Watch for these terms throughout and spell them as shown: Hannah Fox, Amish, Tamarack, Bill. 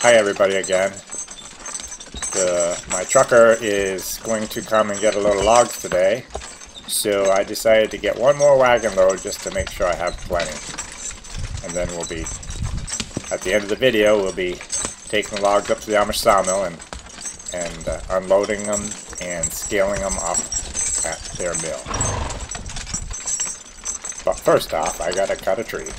Hi everybody again. My trucker is going to come and get a load of logs today, so I decided to get one more wagon load just to make sure I have plenty. And then we'll be, at the end of the video, we'll be taking the logs up to the Amish sawmill and unloading them and scaling them up at their mill. But first off, I gotta cut a tree.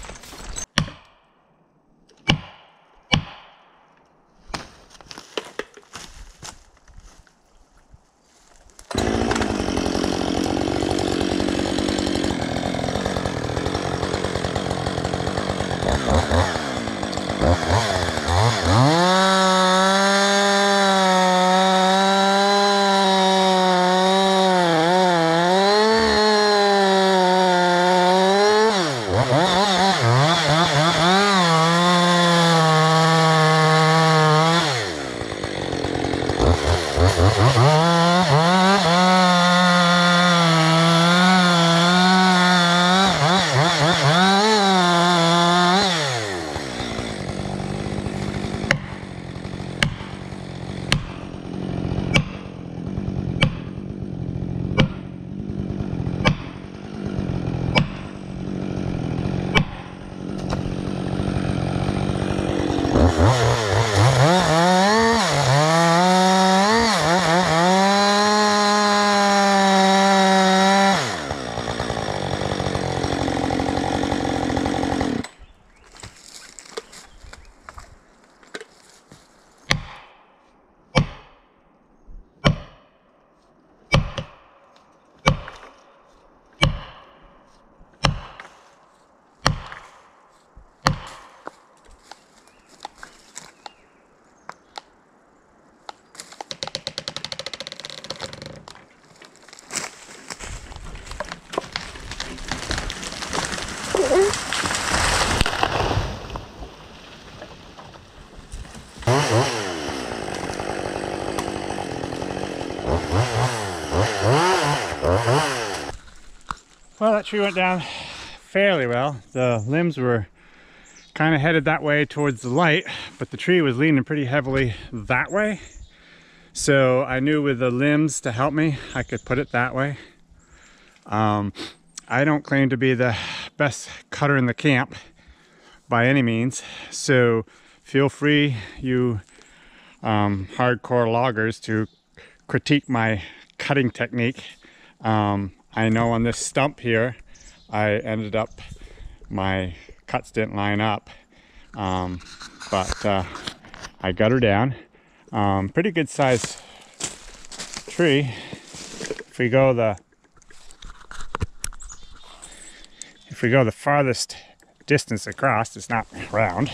Well, that tree went down fairly well. The limbs were kind of headed that way towards the light, but the tree was leaning pretty heavily that way. So I knew with the limbs to help me, I could put it that way. I don't claim to be the best cutter in the camp by any means, so feel free, you hardcore loggers, to critique my cutting technique. I know on this stump here, I ended up, my cuts didn't line up, but I got her down. Pretty good size tree. If we go the farthest distance across, it's not round.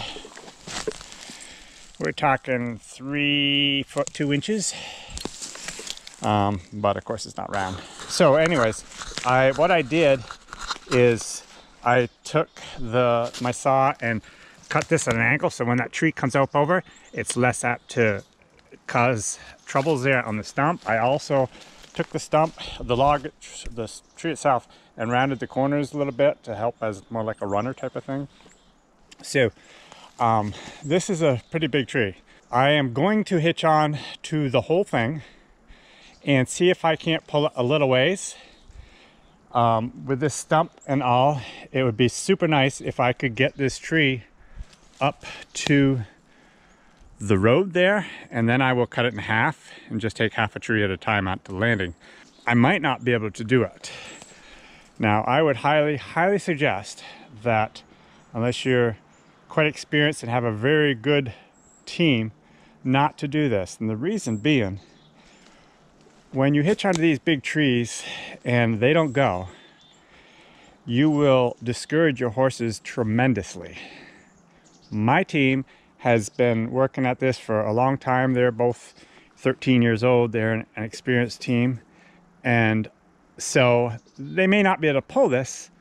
We're talking 3 foot 2 inches. But of course it's not round. So anyways, what I did is I took my saw and cut this at an angle, so when that tree comes up over, it's less apt to cause troubles there on the stump. I also took the stump, the tree itself, and rounded the corners a little bit to help as more like a runner type of thing. So this is a pretty big tree. I am going to hitch on to the whole thing and see if I can't pull it a little ways. With this stump and all, it would be super nice if I could get this tree up to the road there, and then I will cut it in half and just take half a tree at a time out to the landing. I might not be able to do it. Now, I would highly, highly suggest that unless you're quite experienced and have a very good team, not to do this. And the reason being, when you hitch onto these big trees and they don't go, you will discourage your horses tremendously. My team has been working at this for a long time. They're both 13 years old. They're an experienced team. And so they may not be able to pull this,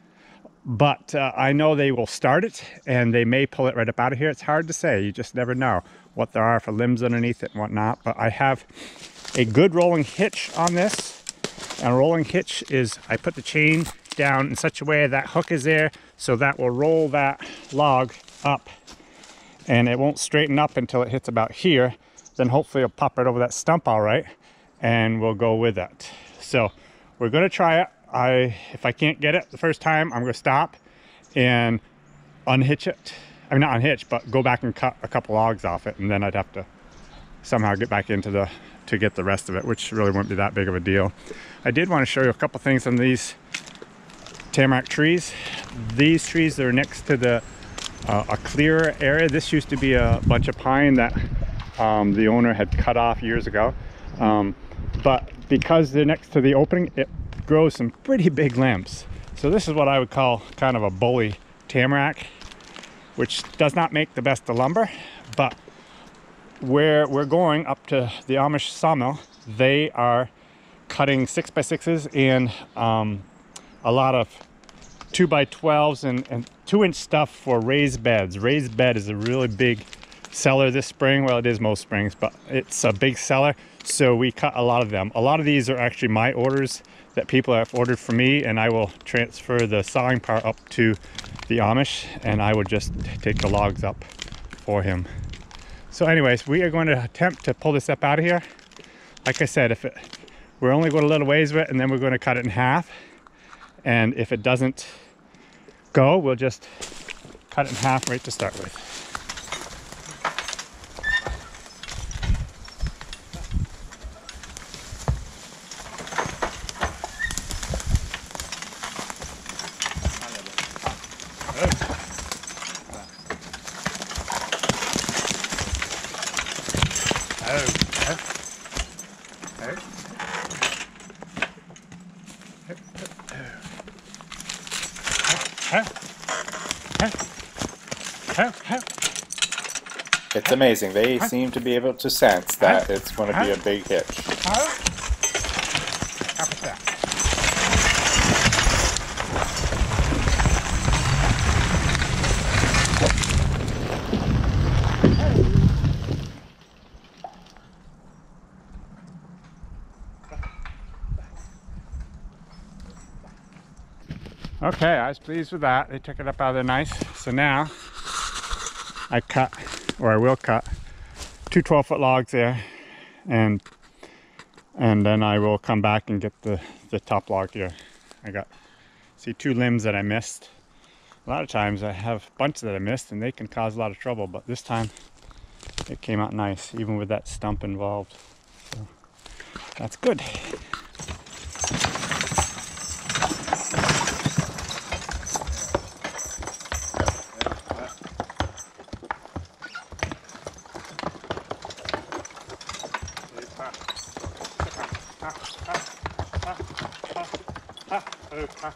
but I know they will start it and they may pull it right up out of here. It's hard to say. You just never know what there are for limbs underneath it and whatnot. But I have a good rolling hitch on this, and a rolling hitch is I put the chain down in such a way that hook is there, so that will roll that log up and it won't straighten up until it hits about here. Then hopefully it'll pop right over that stump all right, and we'll go with that. So we're gonna try it. If I can't get it the first time, I'm gonna stop and unhitch it. I mean, not unhitch, but go back and cut a couple logs off it, and then I'd have to somehow get back into the, to get the rest of it, which really wouldn't be that big of a deal. I did want to show you a couple things on these tamarack trees. These trees that are next to the a clearer area. This used to be a bunch of pine that the owner had cut off years ago, but because they're next to the opening, it grows some pretty big limbs. So this is what I would call kind of a bully tamarack, which does not make the best of lumber, but where we're going up to the Amish sawmill, they are cutting 6x6s and a lot of 2x12s and 2-inch stuff for raised beds. Raised bed is a really big seller this spring. Well, it is most springs, but it's a big seller. So we cut a lot of them. A lot of these are actually my orders that people have ordered for me, and I will transfer the sawing part up to the Amish, and I will just take the logs up for him. So anyways, we are going to attempt to pull this up out of here. Like I said, if it, we're only going a little ways with it, and then we're going to cut it in half. And if it doesn't go, we'll just cut it in half right to start with. It's amazing. They seem to be able to sense that it's going to be a big hit. Okay, I was pleased with that. They took it up out of there nice. So now I cut, or I will cut, two 12-foot logs there, and then I will come back and get the top log here. I got, see, two limbs that I missed. A lot of times I have a bunch that I missed, and they can cause a lot of trouble, but this time it came out nice, even with that stump involved. So that's good. No.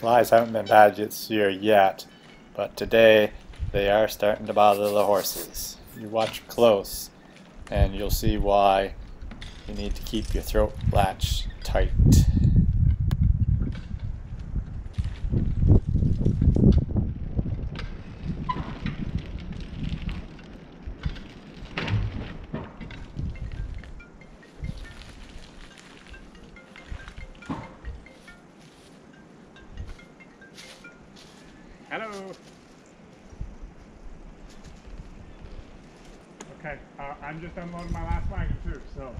Flies haven't been bad this year yet, but today they are starting to bother the horses. You watch close and you'll see why You need to keep your throat latched tight. Hello. Okay, I'm just unloading my last wagon too, so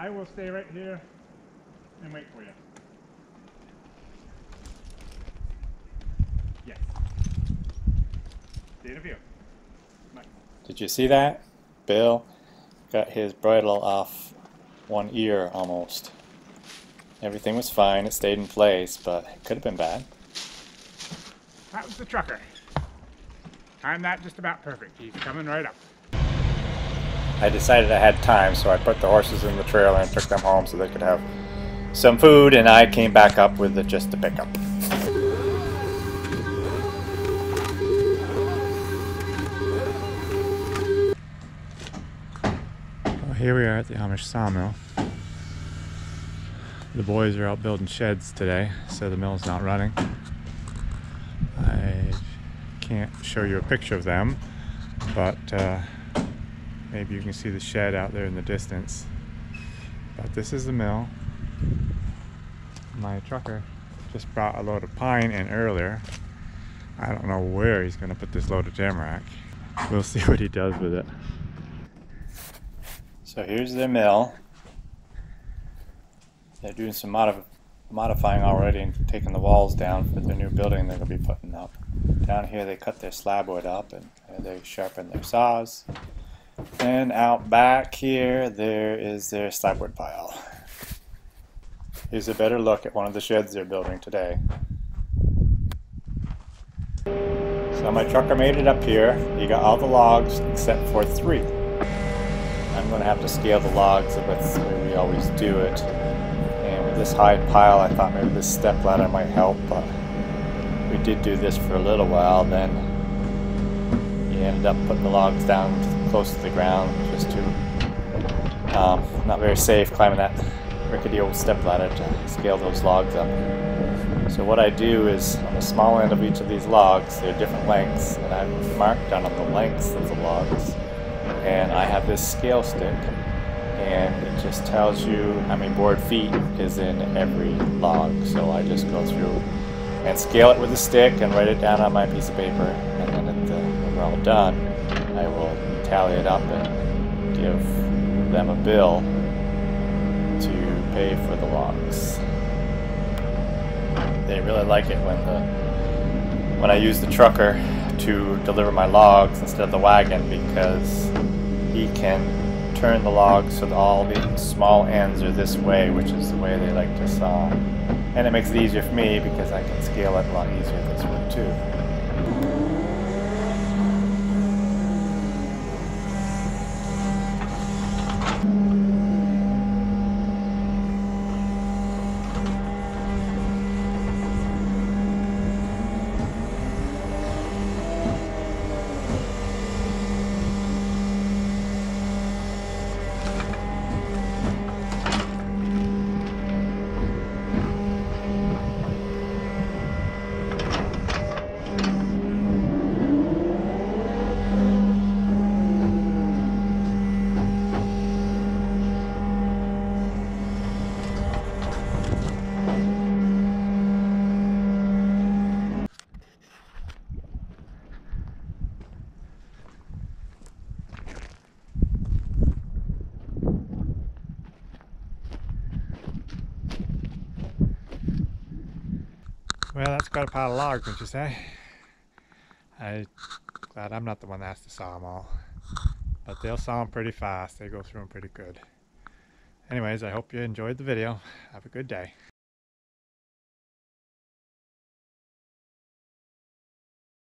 I will stay right here and wait for you. Yes. Data view. Nice. Did you see that? Bill got his bridle off one ear almost. Everything was fine, it stayed in place, but it could have been bad. That was the trucker. I'm not just about perfect. He's coming right up. I decided I had time, so I put the horses in the trailer and took them home so they could have some food, and I came back up with it just to pick up. Well, here we are at the Amish sawmill. The boys are out building sheds today, so the mill's not running. I can't show you a picture of them, but maybe you can see the shed out there in the distance. But this is the mill. My trucker just brought a load of pine in earlier. I don't know where he's going to put this load of tamarack. We'll see what he does with it. So here's their mill. They're doing some modifying already and taking the walls down for the new building they're going to be putting up. Down here they cut their slab wood up and they sharpen their saws. And out back here there is their slab wood pile. Here's a better look at one of the sheds they're building today. So my trucker made it up here. He got all the logs except for 3. I'm going to have to scale the logs, so that's the way we always do it. This high pile, I thought maybe this step ladder might help, but we did do this for a little while, then you ended up putting the logs down close to the ground just to, not very safe climbing that rickety old step ladder to scale those logs up. So what I do is, on the small end of each of these logs, they're different lengths, and I've marked down on the lengths of the logs, and I have this scale stick. And it just tells you how many board feet is in every log. So I just go through and scale it with a stick and write it down on my piece of paper. And then when we're all done, I will tally it up and give them a bill to pay for the logs. They really like it when I use the trucker to deliver my logs instead of the wagon, because he can turn the logs so that all the small ends are this way, which is the way they like to saw. And it makes it easier for me because I can scale it a lot easier this way too. Well, that's quite a pile of logs, wouldn't you say? I'm glad I'm not the one that has to saw them all. But they'll saw them pretty fast. They go through them pretty good. Anyways, I hope you enjoyed the video. Have a good day.